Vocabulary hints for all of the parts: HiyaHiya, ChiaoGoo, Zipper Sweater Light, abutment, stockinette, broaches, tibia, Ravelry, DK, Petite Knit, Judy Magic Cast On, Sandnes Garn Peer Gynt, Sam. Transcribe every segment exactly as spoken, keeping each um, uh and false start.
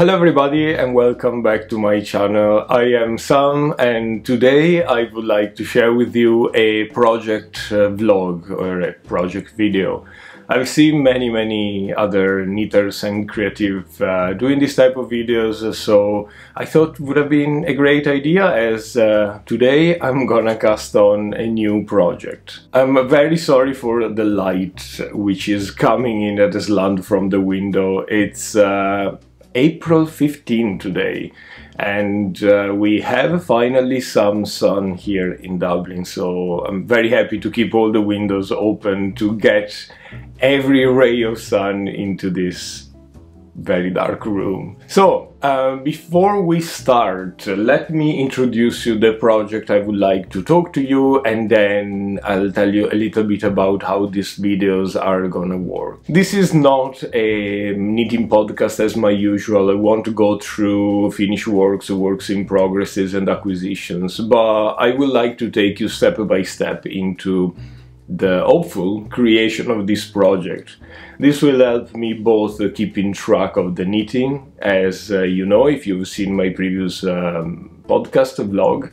Hello everybody and welcome back to my channel. I am Sam and today I would like to share with you a project uh, vlog or a project video. I've seen many many other knitters and creative uh, doing this type of videos, so I thought would have been a great idea as uh, today I'm gonna cast on a new project. I'm very sorry for the light which is coming in at a slant from the window. It's uh, April fifteenth today and uh, we have finally some sun here in Dublin, so I'm very happy to keep all the windows open to get every ray of sun into this very dark room. So uh, before we start, let me introduce you the project I would like to talk to you, and then I'll tell you a little bit about how these videos are gonna work. This is not a knitting podcast as my usual. I want to go through finished works, works in progresses and acquisitions, but I would like to take you step by step into the hopeful creation of this project. This will help me both uh, keeping track of the knitting, as uh, you know, if you've seen my previous um, podcast vlog,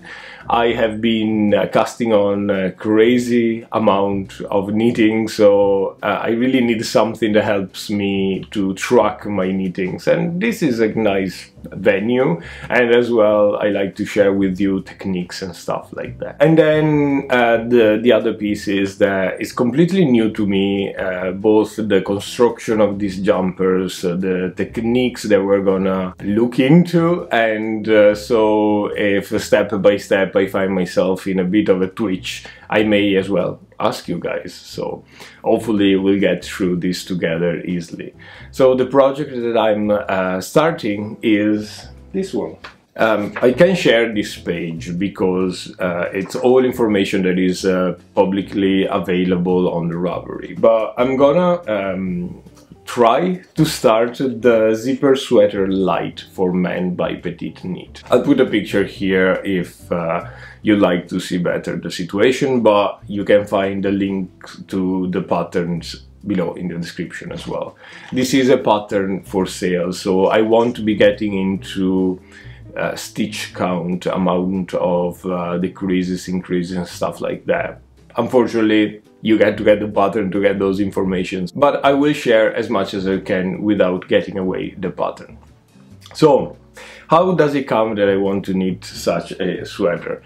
I have been uh, casting on a crazy amount of knitting, so uh, I really need something that helps me to track my knittings, and this is a nice venue, and as well I like to share with you techniques and stuff like that. And then uh, the, the other piece is that it's completely new to me, uh, both the construction of these jumpers, uh, the techniques that we're gonna look into, and uh, so if step by step I find myself in a bit of a twitch, I may as well ask you guys, so hopefully we'll get through this together easily. So the project that I'm uh, starting is this one. Um, I can share this page because uh, it's all information that is uh, publicly available on the Ravelry, but I'm gonna um, try to start the Zipper Sweater Light for Men by Petite Knit. I'll put a picture here if uh, you'd like to see better the situation, but you can find the link to the patterns below in the description as well. This is a pattern for sale, so I want to be getting into uh, stitch count, amount of uh, decreases, increases and stuff like that. Unfortunately, you get to get the pattern to get those informations, but I will share as much as I can without getting away the pattern. So, how does it come that I want to knit such a sweater?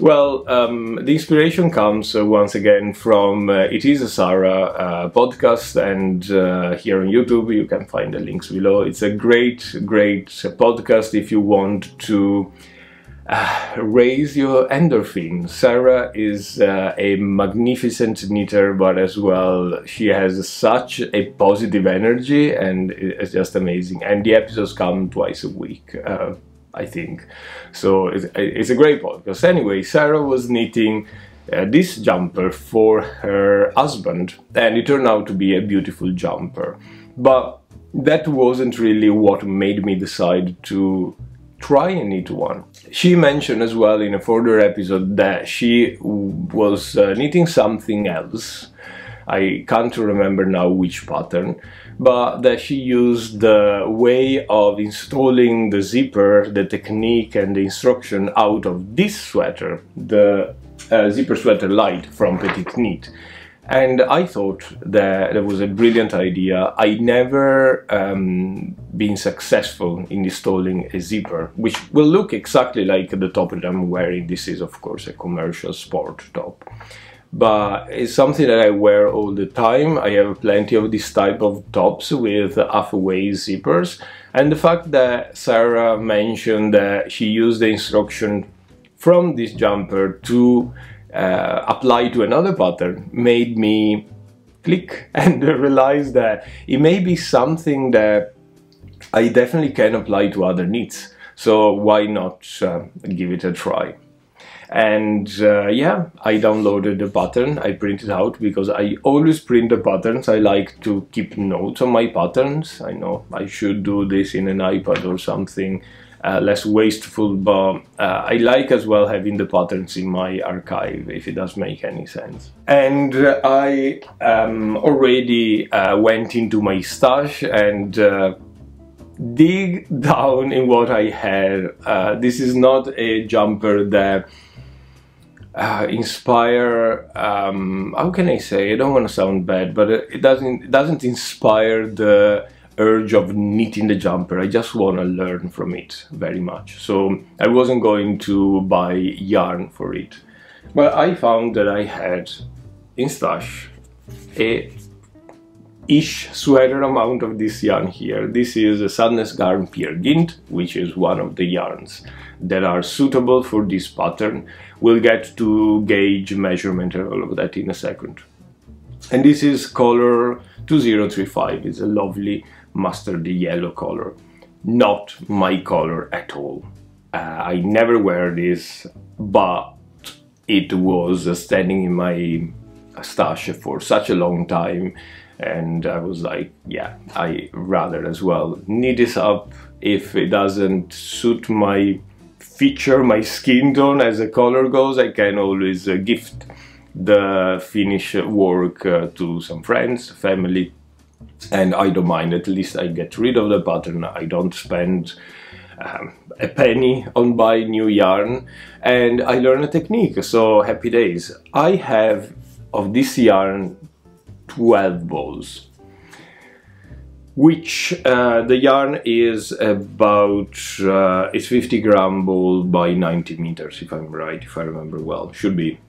Well, um, the inspiration comes uh, once again from uh, It Is a Sarah uh, podcast, and uh, here on YouTube you can find the links below. It's a great, great podcast if you want to Uh, raise your endorphins. Sarah is uh, a magnificent knitter, but as well she has such a positive energy and it's just amazing, and the episodes come twice a week uh, I think, so it's, it's a great podcast. Anyway, Sarah was knitting Uh, this jumper for her husband and it turned out to be a beautiful jumper, but that wasn't really what made me decide to try and knit one. She mentioned as well in a further episode that she was uh, knitting something else, I can't remember now which pattern, but that she used the way of installing the zipper, the technique and the instruction out of this sweater, the uh, Zipper Sweater Light from Petite Knit. And I thought that it was a brilliant idea. I never um, been successful in installing a zipper, which will look exactly like the top that I'm wearing. This is, of course, a commercial sport top, but it's something that I wear all the time. I have plenty of this type of tops with halfway zippers. And the fact that Sarah mentioned that she used the instruction from this jumper to Uh, apply to another pattern made me click and realize that it may be something that I definitely can apply to other knits, so why not uh, give it a try. And uh, yeah, I downloaded the pattern, I printed out because I always print the patterns. I like to keep notes on my patterns. I know I should do this in an iPad or something Uh, less wasteful, but uh, I like as well having the patterns in my archive, if it does make any sense. And uh, I um, already uh, went into my stash and uh, dig down in what I have. Uh, this is not a jumper that uh, inspire, um, how can I say, I don't want to sound bad, but it doesn't, it doesn't inspire the urge of knitting the jumper. I just want to learn from it very much. So I wasn't going to buy yarn for it. But I found that I had in stash a ish sweater amount of this yarn here. This is a Sandnes Garn Peer Gynt, which is one of the yarns that are suitable for this pattern. We'll get to gauge, measurement and all of that in a second. And this is color two zero three five. It's a lovely mustardy yellow color. Not my color at all. Uh, I never wear this, but it was standing in my stash for such a long time, and I was like, yeah, I rather as well knit this up. If it doesn't suit my feature, my skin tone as the color goes, I can always uh, gift the finished work uh, to some friends, family, and I don't mind. At least I get rid of the pattern. I don't spend um, a penny on buying new yarn, and I learn a technique, so happy days. I have of this yarn twelve balls, which uh, the yarn is about uh, it's fifty gram ball by ninety meters, if I'm right, if I remember well. Should be.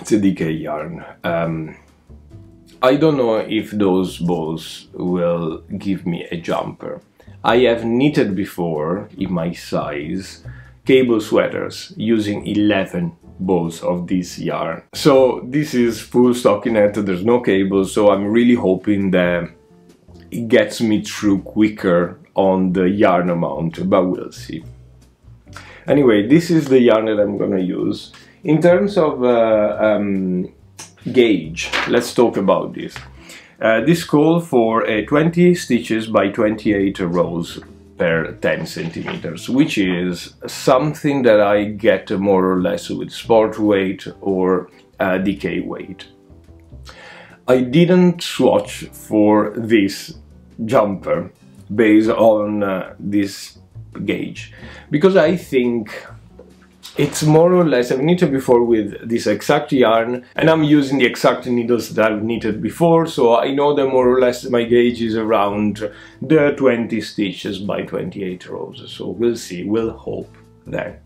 It's a D K yarn. Um, I don't know if those balls will give me a jumper. I have knitted before, in my size, cable sweaters using eleven balls of this yarn. So this is full stockinette, there's no cables, so I'm really hoping that it gets me through quicker on the yarn amount, but we'll see. Anyway, this is the yarn that I'm gonna use. In terms of uh, um, gauge, let's talk about this. Uh, this calls for a twenty stitches by twenty-eight rows per ten centimeters, which is something that I get more or less with sport weight or uh, D K weight. I didn't swatch for this jumper based on uh, this gauge, because I think it's more or less, I've knitted before with this exact yarn, and I'm using the exact needles that I've knitted before, so I know that more or less my gauge is around the twenty stitches by twenty-eight rows, so we'll see, we'll hope then.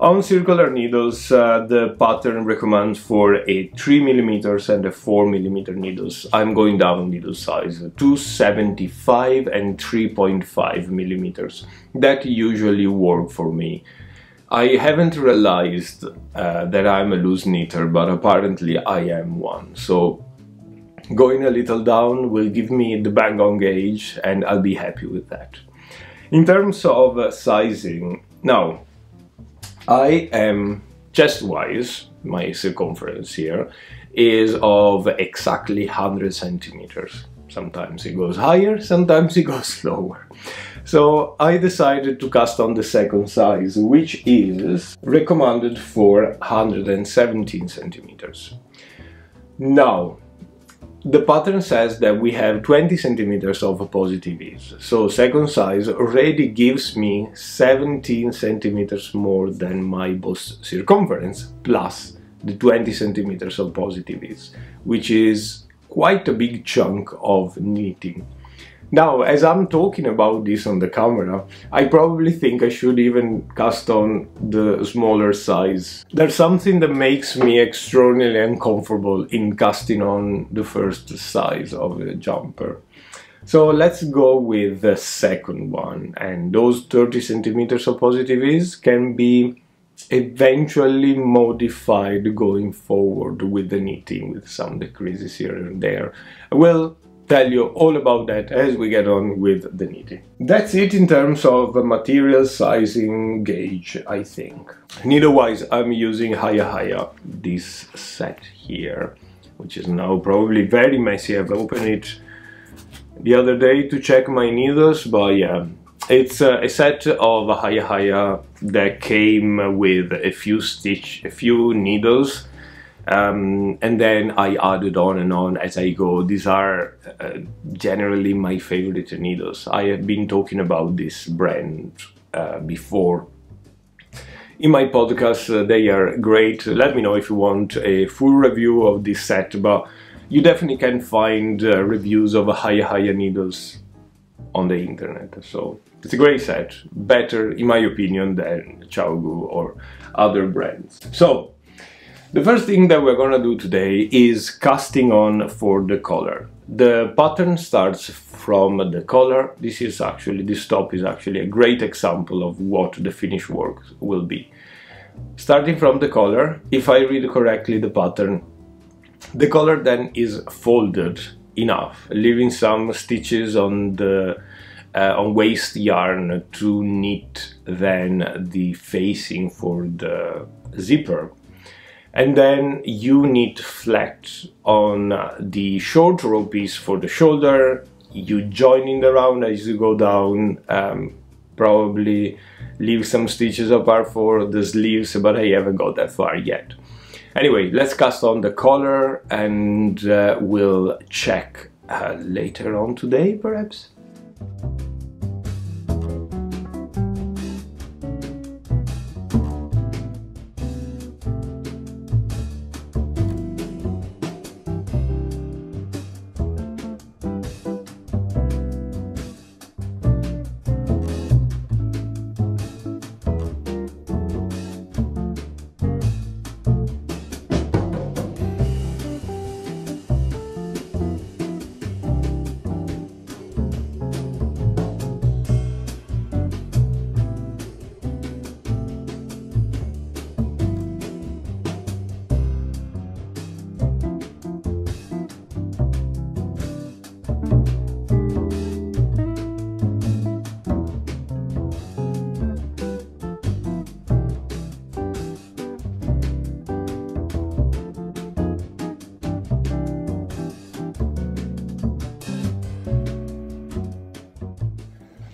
On circular needles, uh, the pattern recommends for a three millimeter and a four millimeter needles. I'm going down needle size, two seventy-five and three point five millimeters. That usually work for me. I haven't realized uh, that I'm a loose knitter, but apparently I am one. So going a little down will give me the bang on gauge, and I'll be happy with that. In terms of uh, sizing, now, I am, chest-wise, my circumference here is of exactly one hundred centimeters. Sometimes it goes higher, sometimes it goes lower. So I decided to cast on the second size, which is recommended for one hundred seventeen centimeters. Now, the pattern says that we have twenty centimeters of positive ease, so second size already gives me seventeen centimeters more than my bust circumference, plus the twenty centimeters of positive ease, which is quite a big chunk of knitting. Now, as I'm talking about this on the camera, I probably think I should even cast on the smaller size. There's something that makes me extraordinarily uncomfortable in casting on the first size of a jumper. So let's go with the second one, and those thirty centimeters of positive ease can be eventually modified going forward with the knitting, with some decreases here and there. Well, tell you all about that as we get on with the knitting. That's it in terms of material, sizing, gauge, I think. Needle-wise, I'm using HiyaHiya, this set here, which is now probably very messy. I've opened it the other day to check my needles, but yeah, it's a, a set of HiyaHiya that came with a few stitch, a few needles. Um, and then I added on and on as I go. These are uh, generally my favorite needles. I have been talking about this brand uh, before in my podcast. Uh, they are great. Let me know if you want a full review of this set, but you definitely can find uh, reviews of HiyaHiya needles on the internet. So it's a great set, better in my opinion than ChiaoGoo or other brands. So the first thing that we're gonna do today is casting on for the collar. The pattern starts from the collar. This is actually, this top is actually a great example of what the finished work will be. Starting from the collar, if I read correctly the pattern, the collar then is folded enough, leaving some stitches on the uh, on waste yarn to knit then the facing for the zipper. And then you knit flat on the short row piece for the shoulder. You join in the round as you go down, um, probably leave some stitches apart for the sleeves, but I haven't got that far yet. Anyway, let's cast on the collar and uh, we'll check uh, later on today, perhaps.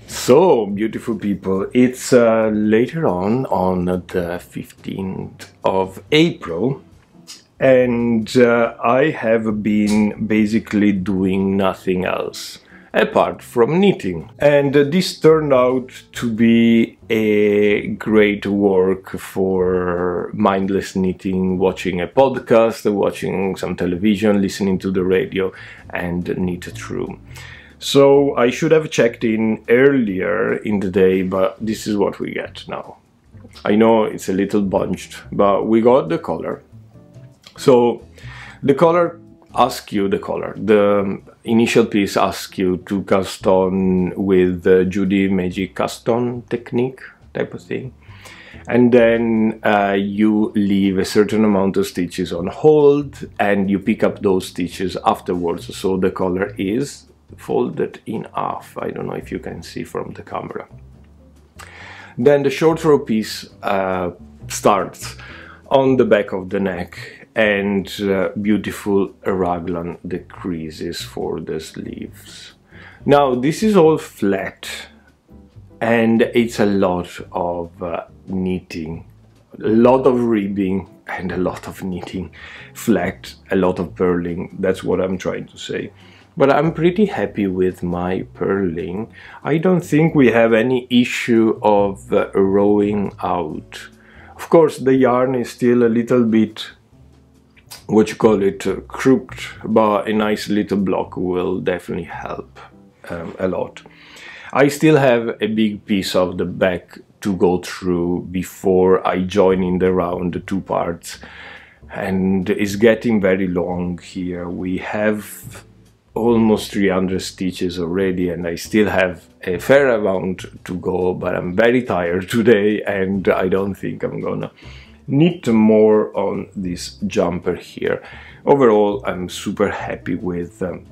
So, beautiful people, it's uh, later on, on the fifteenth of April, and uh, I have been basically doing nothing else apart from knitting. And uh, this turned out to be a great work for mindless knitting, watching a podcast, watching some television, listening to the radio, and knit through. So I should have checked in earlier in the day, but this is what we get now. I know it's a little bunched, but we got the collar. So the collar asks you, the collar, the initial piece asks you to cast on with the Judy Magic Cast On technique type of thing. And then uh, you leave a certain amount of stitches on hold and you pick up those stitches afterwards. So the collar is folded in half. I don't know if you can see from the camera. Then the short row piece uh, starts on the back of the neck, and uh, beautiful raglan decreases for the sleeves. Now this is all flat and it's a lot of uh, knitting, a lot of ribbing and a lot of knitting, flat, a lot of purling. That's what I'm trying to say. But I'm pretty happy with my purling. I don't think we have any issue of uh, rowing out. Of course, the yarn is still a little bit, what you call it, uh, crooked, but a nice little block will definitely help um, a lot. I still have a big piece of the back to go through before I join in the round the two parts. And it's getting very long here. We have almost three hundred stitches already, and I still have a fair amount to go, but I'm very tired today and I don't think I'm gonna knit more on this jumper here. Overall, I'm super happy with um,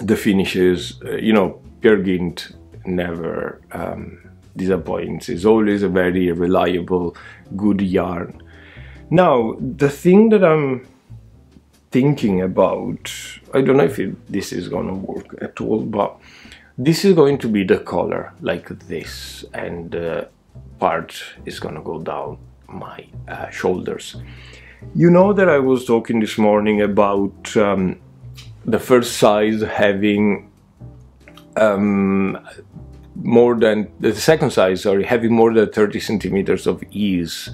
the finishes. Uh, you know, Peer Gynt never um, disappoints. It's always a very reliable, good yarn. Now, the thing that I'm thinking about, I don't know if it, this is gonna work at all, but this is going to be the collar like this, and the uh, part is gonna go down my uh, shoulders. You know that I was talking this morning about um, the first size having um, more than the second size, sorry, having more than thirty centimeters of ease,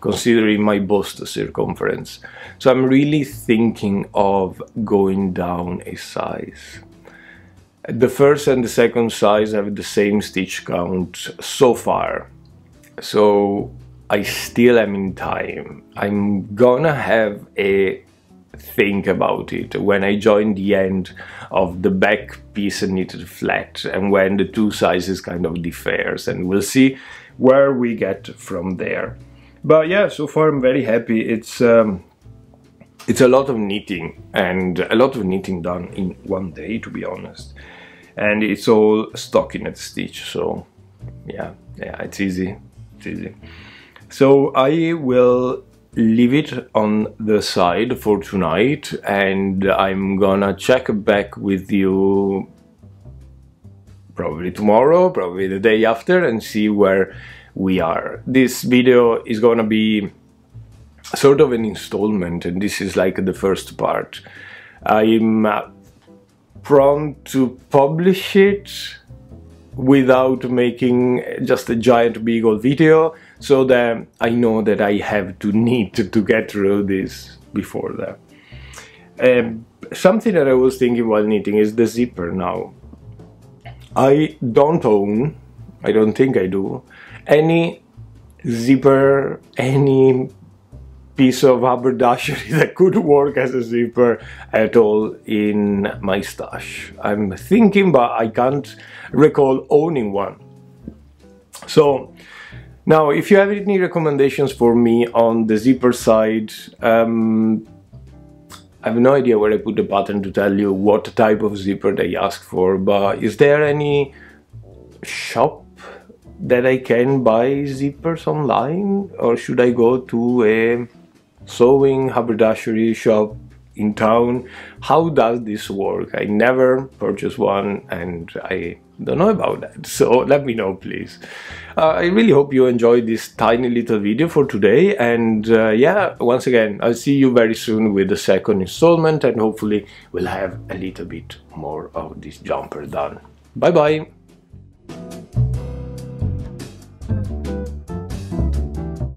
considering my bust circumference. So I'm really thinking of going down a size. The first and the second size have the same stitch count so far, so I still am in time. I'm gonna have a think about it when I join the end of the back piece and knitted flat, and when the two sizes kind of differs, and we'll see where we get from there. But yeah, so far I'm very happy. It's um, it's a lot of knitting, and a lot of knitting done in one day, to be honest. And it's all stockinette stitch, so yeah, yeah, it's easy, it's easy. So I will leave it on the side for tonight, and I'm gonna check back with you probably tomorrow, probably the day after, and see where we are. This video is gonna be sort of an installment, and this is like the first part. I'm prone to publish it without making just a giant big old video, so that I know that I have to knit to get through this before that. Um, something that I was thinking while knitting is the zipper now. I don't own, I don't think I do, any zipper, any piece of haberdashery that could work as a zipper at all in my stash. I'm thinking, but I can't recall owning one. So now, if you have any recommendations for me on the zipper side, um, I have no idea where I put the button to tell you what type of zipper they ask for, but is there any shop that I can buy zippers online, or should I go to a sewing haberdashery shop in town? How does this work? I never purchased one, and I don't know about that, so let me know, please. uh, I really hope you enjoyed this tiny little video for today, and uh, yeah, once again, I'll see you very soon with the second installment, and hopefully we'll have a little bit more of this jumper done. Bye bye.